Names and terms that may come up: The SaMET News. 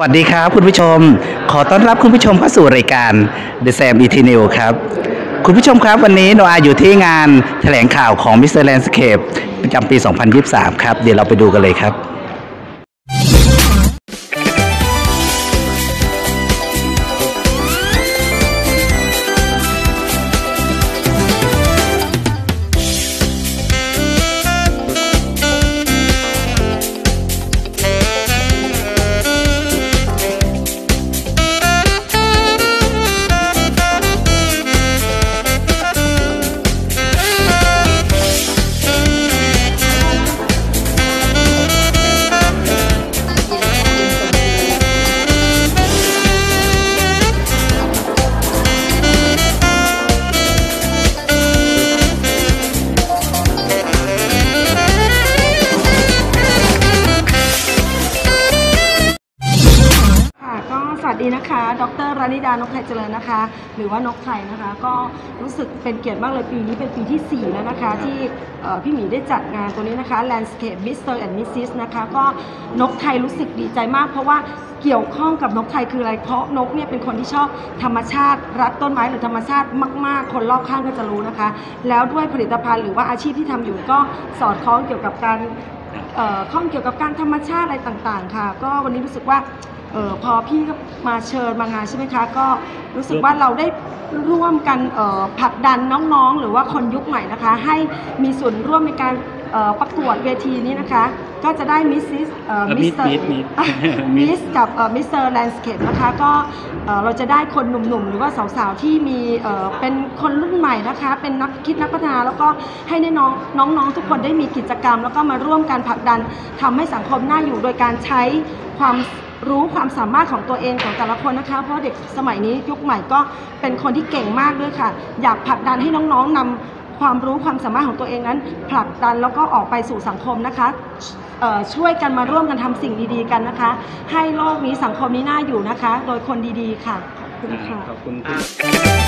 สวัสดีครับคุณผู้ชมขอต้อนรับคุณผู้ชมเข้าสู่รายการ The SaMET News ครับคุณผู้ชมครับวันนี้โนอาอยู่ที่งานแถลงข่าวของ Miss Landscapes ประจำปี 2023 ครับเดี๋ยวเราไปดูกันเลยครับสวัสดีนะคะดร.รานิดานกไทยเจริญนะคะหรือว่านกไทยนะคะก็รู้สึกเป็นเกียรติมากเลยปีนี้เป็นปีที่4แล้วนะคะที่พี่หมีได้จัดงานตัวนี้นะคะ Landscape Mr. and Mrs. นะคะก็นกไทยรู้สึกดีใจมากเพราะว่าเกี่ยวข้องกับนกไทยคืออะไรเพราะนกเนี่ยเป็นคนที่ชอบธรรมชาติรักต้นไม้หรือธรรมชาติมากๆคนรอบข้างก็จะรู้นะคะแล้วด้วยผลิตภัณฑ์หรือว่าอาชีพที่ทำอยู่ก็สอดคล้องเกี่ยวกับการข้องเกี่ยวกับการธรรมชาติอะไรต่างๆค่ะก็วันนี้รู้สึกว่าพอพี่ก็มาเชิญมางานใช่ไหมคะก็รู้สึกว่าเราได้ร่วมกันผลักดันน้องๆหรือว่าคนยุคใหม่นะคะให้มีส่วนร่วมในการประกวดเวทีนี้นะคะก็จะได้มิสกับมิสเตอร์แลนด์สเคปนะคะก็เราจะได้คนหนุ่มๆหรือว่าสาวๆที่มีเป็นคนรุ่นใหม่นะคะเป็นนักคิดนักพัฒนาแล้วก็ให้น้องๆทุกคนได้มีกิจกรรมแล้วก็มาร่วมการผลักดันทำให้สังคมน่าอยู่โดยการใช้ความรู้ความสามารถของตัวเองของแต่ละคนนะคะเพราะเด็กสมัยนี้ยุคใหม่ก็เป็นคนที่เก่งมากด้วยค่ะอยากผลักดันให้น้องๆนำความรู้ความสามารถของตัวเองนั้นผลักดันแล้วก็ออกไปสู่สังคมนะคะช่วยกันมาร่วมกันทำสิ่งดีๆกันนะคะให้โลกนี้สังคมนี้น่าอยู่นะคะโดยคนดีๆค่ะขอบคุณค่ะ